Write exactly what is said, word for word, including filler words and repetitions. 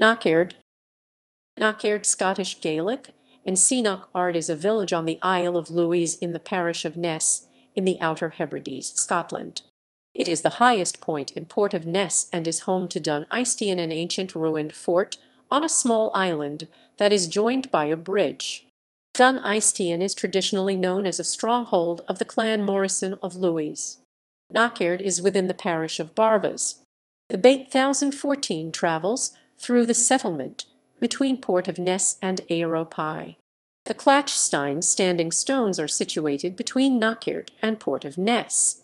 Knockaird, Knockaird Scottish Gaelic, and Cnoc Àrd is a village on the Isle of Lewis in the parish of Ness, in the Outer Hebrides, Scotland. It is the highest point in Port of Ness and is home to Dùn Èistean, an ancient ruined fort on a small island that is joined by a bridge. Dùn Èistean is traditionally known as a stronghold of the Clan Morrison of Lewis. Knockaird is within the parish of Barvas. The B eight thousand fourteen travels through the settlement between Port of Ness and Eoropie. The Clach Stein standing stones are situated between Knockaird and Port of Ness.